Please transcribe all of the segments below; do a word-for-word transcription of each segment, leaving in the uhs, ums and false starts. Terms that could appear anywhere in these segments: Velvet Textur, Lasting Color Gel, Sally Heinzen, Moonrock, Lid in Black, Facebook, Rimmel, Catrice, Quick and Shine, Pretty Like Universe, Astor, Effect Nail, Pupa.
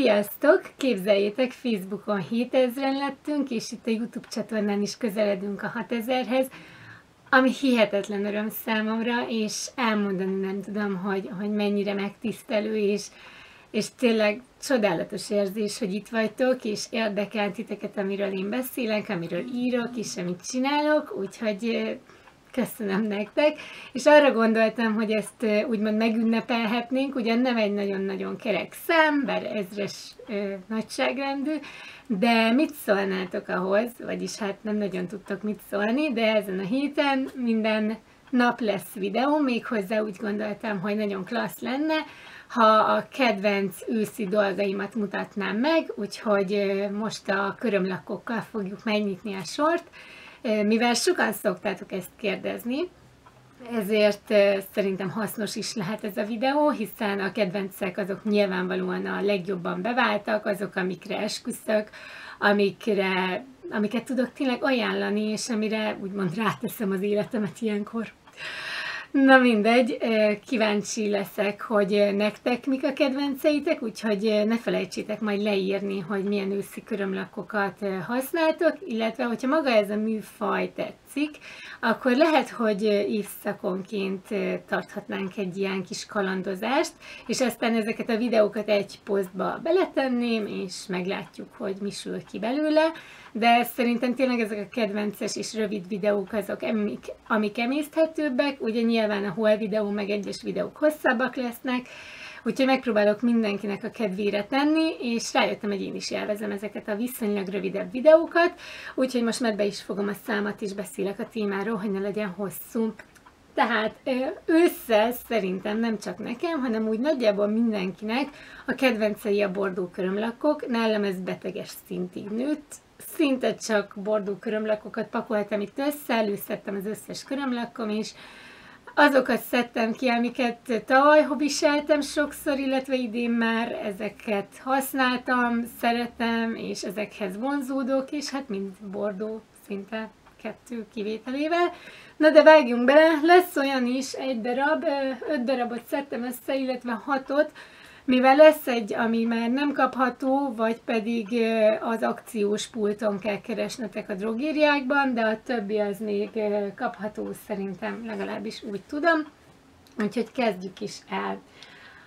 Sziasztok! Képzeljétek, Facebookon hétezren lettünk, és itt a YouTube csatornán is közeledünk a hatezerhez, ami hihetetlen öröm számomra, és elmondani nem tudom, hogy, hogy mennyire megtisztelő, és, és tényleg csodálatos érzés, hogy itt vagytok, és érdekel titeket, amiről én beszélek, amiről írok, és amit csinálok, úgyhogy köszönöm nektek, és arra gondoltam, hogy ezt úgymond megünnepelhetnénk, ugyan nem egy nagyon-nagyon kerek szám, bár ezres ö, nagyságrendű, de mit szólnátok ahhoz, vagyis hát nem nagyon tudtok mit szólni, de ezen a héten minden nap lesz videó, méghozzá úgy gondoltam, hogy nagyon klassz lenne, ha a kedvenc őszi dolgaimat mutatnám meg, úgyhogy most a körömlakokkal fogjuk megnyitni a sort. Mivel sokan szoktátok ezt kérdezni, ezért szerintem hasznos is lehet ez a videó, hiszen a kedvencek azok nyilvánvalóan a legjobban beváltak, azok, amikre esküszök, amikre, amiket tudok tényleg ajánlani, és amire úgymond ráteszem az életemet ilyenkor. Na mindegy, kíváncsi leszek, hogy nektek mik a kedvenceitek, úgyhogy ne felejtsétek majd leírni, hogy milyen őszi körömlakokat használtok, illetve hogyha maga ez a műfaj tetszik, akkor lehet, hogy évszakonként tarthatnánk egy ilyen kis kalandozást, és aztán ezeket a videókat egy posztba beletenném, és meglátjuk, hogy mi sül ki belőle, de szerintem tényleg ezek a kedvences és rövid videók azok, amik, amik emészthetőbbek, ugye nyilván a hol videó meg egyes videók hosszabbak lesznek, úgyhogy megpróbálok mindenkinek a kedvére tenni, és rájöttem, hogy én is élvezem ezeket a viszonylag rövidebb videókat, úgyhogy most már be is fogom a számat, és beszélek a témáról, hogy ne legyen hosszú. Tehát ősszel szerintem nem csak nekem, hanem úgy nagyjából mindenkinek a kedvencei a bordó körömlakok, nálam ez beteges szintig nőtt, szinte csak bordó körömlakokat pakoltam itt össze, előszedtem az összes körömlakom, és azokat szedtem ki, amiket tavaly hobbiseltem sokszor, illetve idén már ezeket használtam, szeretem, és ezekhez vonzódok, és hát mind bordó, szinte kettő kivételével. Na de vágjunk bele, lesz olyan is egy darab, öt darabot szedtem össze, illetve hatot, mivel lesz egy, ami már nem kapható, vagy pedig az akciós pulton kell keresnetek a drogériákban, de a többi az még kapható szerintem, legalábbis úgy tudom. Úgyhogy kezdjük is el.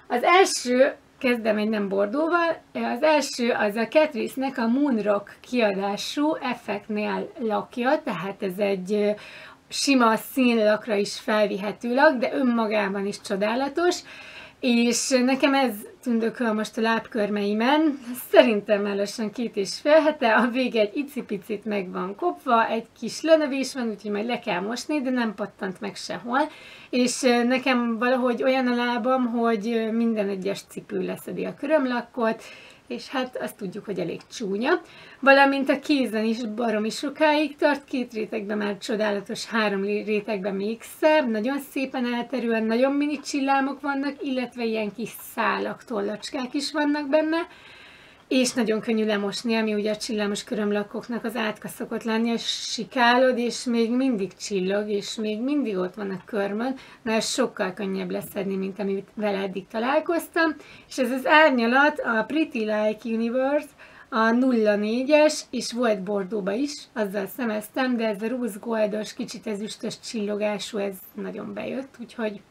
Az első, kezdem egy nem bordóval, az első az a Catrice-nek a Moonrock kiadású Effect Nail lakja, tehát ez egy sima színlakra is felvihető lak, de önmagában is csodálatos. És nekem ez tündököl most a lábkörmeimen, szerintem már lassan két és fél hete, a vége egy icipicit meg van kopva, egy kis lenövés van, úgyhogy majd le kell mosni, de nem pattant meg sehol, és nekem valahogy olyan a lábam, hogy minden egyes cipő leszedi a körömlakot, és hát azt tudjuk, hogy elég csúnya. Valamint a kézen is baromi sokáig tart, két rétegben már csodálatos, három rétegben még szebb, nagyon szépen elterülően, nagyon mini csillámok vannak, illetve ilyen kis szálak, tollacskák is vannak benne, és nagyon könnyű lemosni, ami ugye a csillámos körömlakoknak az átka szokott lenni, és sikálod, és még mindig csillog, és még mindig ott van a körmön, na ez sokkal könnyebb leszedni, mint amit vele eddig találkoztam, és ez az árnyalat a Pretty Like Universe, a nulla négyes, és volt bordóba is, azzal szemeztem, de ez a rúzgoldos, kicsit ezüstös csillogású, ez nagyon bejött, úgyhogy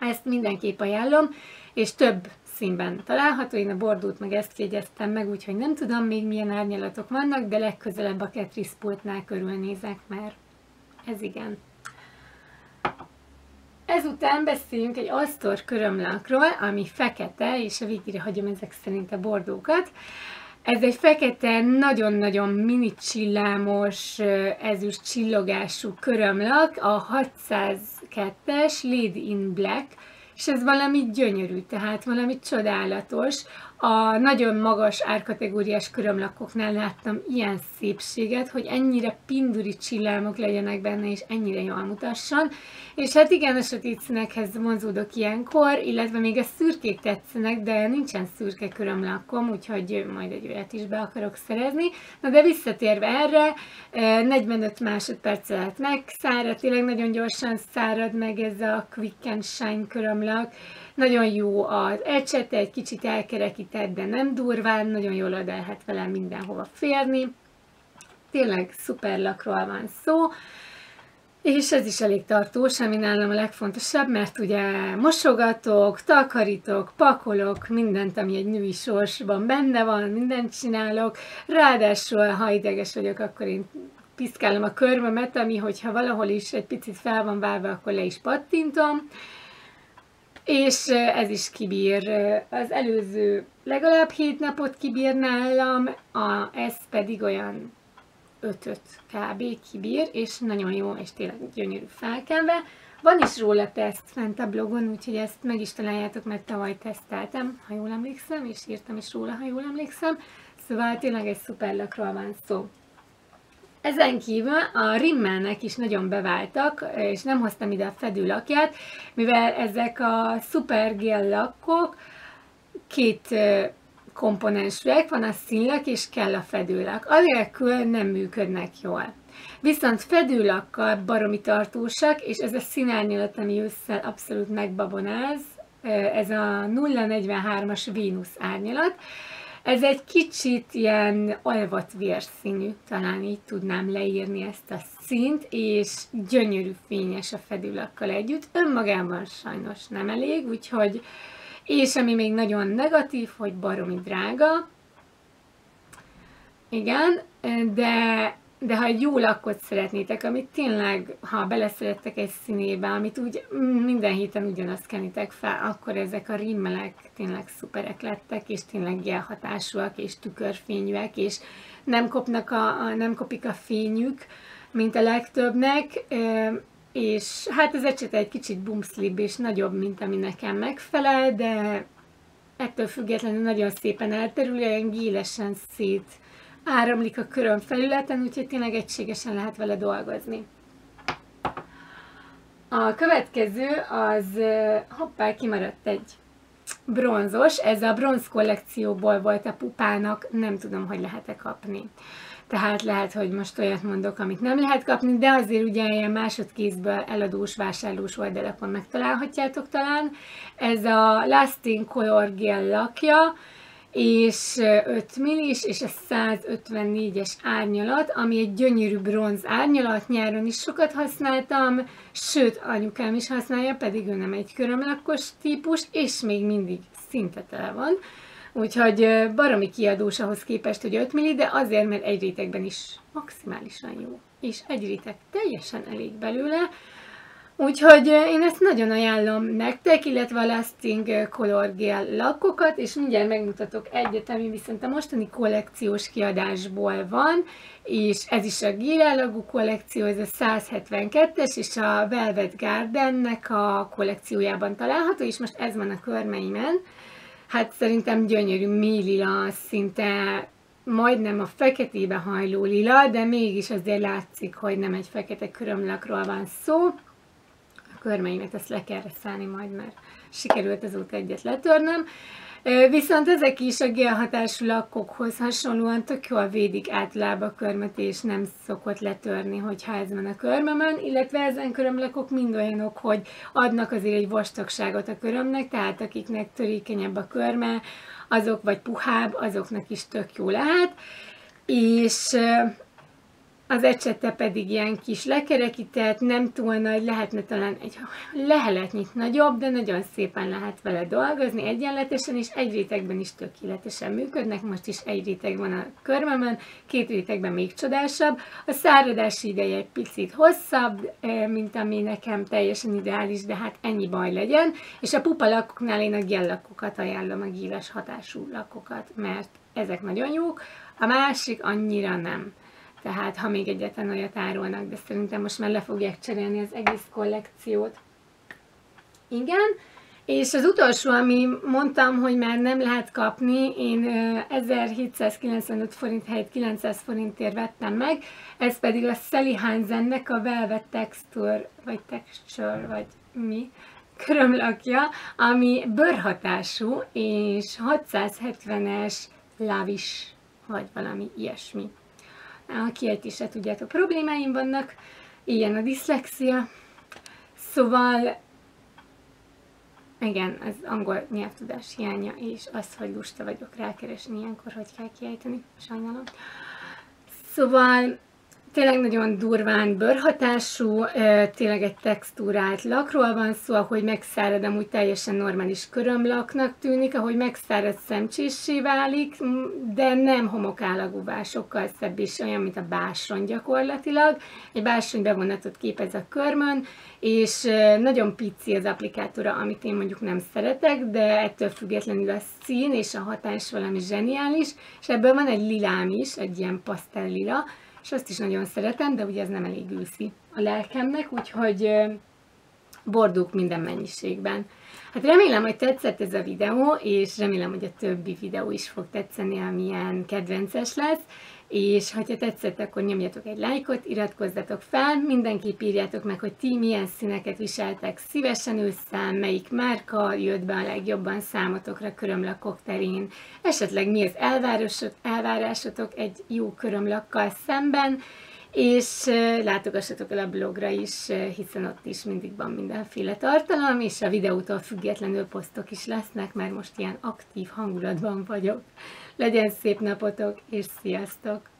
ezt mindenképp ajánlom, és több színben található, én a bordót meg ezt jegyeztem meg, úgyhogy nem tudom még milyen árnyalatok vannak, de legközelebb a Catrice pultnál körülnézek, mert ez igen. Ezután beszéljünk egy Astor körömlakról, ami fekete, és a végére hagyom ezek szerint a bordókat. Ez egy fekete, nagyon-nagyon mini csillámos, ezüst csillogású körömlak, a hatszázkettes Lid in Black, és ez valami gyönyörű, tehát valami csodálatos. A nagyon magas árkategóriás körömlakoknál láttam ilyen szépséget, hogy ennyire pinduri csillámok legyenek benne, és ennyire jól mutasson. És hát igen, a sötét színekhez vonzódok ilyenkor, illetve még a szürkék tetszenek, de nincsen szürke körömlakom, úgyhogy majd egy olyat is be akarok szerezni. Na de visszatérve erre, negyvenöt másodperc alatt megszárad, tényleg nagyon gyorsan szárad meg ez a Quick and Shine körömlak, vannak. Nagyon jó az ecsete, egy kicsit elkerekített, de nem durván, nagyon jól oda lehet vele mindenhova férni. Tényleg szuper lakról van szó. És ez is elég tartós, ami nálam a legfontosabb, mert ugye mosogatok, takarítok, pakolok, mindent, ami egy női sorsban benne van, mindent csinálok. Ráadásul, ha ideges vagyok, akkor én piszkálom a körmömet, ami, hogyha valahol is egy picit fel van válva, akkor le is pattintom. És ez is kibír. Az előző legalább hét napot kibír nálam, a, ez pedig olyan ötöt kb. Kibír, és nagyon jó, és tényleg gyönyörű felkelve. Van is róla teszt fent a blogon, úgyhogy ezt meg is találjátok, mert tavaly teszteltem, ha jól emlékszem, és írtam is róla, ha jól emlékszem. Szóval tényleg egy szuper lakról van szó. Ezen kívül a Rimmelnek is nagyon beváltak, és nem hoztam ide a fedőlakját, mivel ezek a szuper gel lakkok két komponensűek, van a színlak és kell a fedőlak. Anélkül nem működnek jól. Viszont fedőlakkal baromi tartósak, és ez a színárnyalat, ami ősszel abszolút megbabonáz, ez a nulla negyvenhármas Vénusz árnyalat. Ez egy kicsit ilyen alvat vérszínű, talán így tudnám leírni ezt a színt, és gyönyörű fényes a fedőlakkal együtt. Önmagában sajnos nem elég, úgyhogy, és ami még nagyon negatív, hogy baromi drága. Igen, de, de ha egy jó lakkot szeretnétek, amit tényleg, ha beleszerettek egy színébe, amit úgy minden héten ugyanazt kenitek fel, akkor ezek a Rimmelek tényleg szuperek lettek, és tényleg gel hatásúak, és tükörfényűek, és nem, kopnak a, a, nem kopik a fényük, mint a legtöbbnek. És hát az ecsete egy kicsit bumszlibb és nagyobb, mint ami nekem megfelel, de ettől függetlenül nagyon szépen elterül, olyan gélesen szét áramlik a köröm felületen, úgyhogy tényleg egységesen lehet vele dolgozni. A következő az, hoppá, kimaradt egy bronzos, ez a bronz kollekcióból volt a Pupának, nem tudom, hogy lehet-e kapni. Tehát lehet, hogy most olyat mondok, amit nem lehet kapni, de azért ugye ilyen másodkézből eladós, vásárlós oldalakon megtalálhatjátok talán. Ez a Lasting Color Gel lakja, és öt millis, és ez száz ötvennégyes árnyalat, ami egy gyönyörű bronz árnyalat, nyáron is sokat használtam, sőt, anyukám is használja, pedig ő nem egy körömlakkos típus, és még mindig szinte tele van. Úgyhogy baromi kiadós ahhoz képest, hogy öt milli, de azért, mert egy rétegben is maximálisan jó. És egy réteg teljesen elég belőle. Úgyhogy én ezt nagyon ajánlom nektek, illetve a Lasting Color Gel lakokat, és mindjárt megmutatok egyet, ami viszont a mostani kollekciós kiadásból van, és ez is a gélellagú kollekció, ez a száz hetvenkettes, és a Velvet Gardennek a kollekciójában található, és most ez van a körmeimen. Hát szerintem gyönyörű, mély lila, szinte majdnem a feketébe hajló lila, de mégis azért látszik, hogy nem egy fekete körömlakról van szó. A körmeimet ezt le kell szállni majd, mert sikerült azóta egyet letörnöm. Viszont ezek is a gélhatású lakkokhoz hasonlóan tök jól védik általában a körmet, és nem szokott letörni, hogyha ez van a körmömön, illetve ezen körömlakok mind olyanok, hogy adnak azért egy vastagságot a körömnek, tehát akiknek törékenyebb a körme, azok vagy puhább, azoknak is tök jó lehet, és az ecsete pedig ilyen kis lekerekített, nem túl nagy, lehetne talán egy leheletnyit nagyobb, de nagyon szépen lehet vele dolgozni egyenletesen, és egy rétegben is tökéletesen működnek, most is egy réteg van a körmömön, két rétegben még csodásabb. A száradási ideje egy picit hosszabb, mint ami nekem teljesen ideális, de hát ennyi baj legyen, és a Pupa lakoknál én a gel lakokat ajánlom, a géles hatású lakokat, mert ezek nagyon jók, a másik annyira nem. Tehát, ha még egyetlen olyat árulnak, de szerintem most már le fogják cserélni az egész kollekciót. Igen, és az utolsó, ami mondtam, hogy már nem lehet kapni, én ezerhétszázkilencvenöt forint helyett kilencszáz forintért vettem meg, ez pedig a Sally Heinzennek a Velvet Textur, vagy Texture, vagy mi, körömlakja, ami bőrhatású, és hatszázhetvenes lávis, vagy valami ilyesmi. A kiejtése, tudjátok, problémáim vannak, ilyen a diszlexia. Szóval Igen, az angol nyelvtudás hiánya, és az, hogy lusta vagyok rákeresni ilyenkor, hogy kell kiejteni, sajnálom. Szóval tényleg nagyon durván bőrhatású, tényleg egy textúrált lakról van szó, ahogy megszárad, amúgy teljesen normális körömlaknak tűnik, ahogy megszárad szemcsissé válik, de nem homokállagúvá, sokkal szebb is, olyan, mint a bársony gyakorlatilag. Egy bársony bevonatot képez a körmön, és nagyon pici az applikátora, amit én mondjuk nem szeretek, de ettől függetlenül a szín és a hatás valami zseniális, és ebből van egy lilám is, egy ilyen pasztell lila, és azt is nagyon szeretem, de ugye ez nem elég őszi a lelkemnek, úgyhogy bordók minden mennyiségben. Hát remélem, hogy tetszett ez a videó, és remélem, hogy a többi videó is fog tetszeni, amilyen kedvences lesz, és ha tetszett, akkor nyomjatok egy lájkot, iratkozzatok fel, mindenképp írjátok meg, hogy ti milyen színeket viseltek szívesen ősszel, melyik márka jött be a legjobban számotokra körömlakok terén, esetleg mi az elvárásotok egy jó körömlakkal szemben, és látogassatok el a blogra is, hiszen ott is mindig van mindenféle tartalom, és a videótól függetlenül posztok is lesznek, mert most ilyen aktív hangulatban vagyok. Legyen szép napotok, és sziasztok!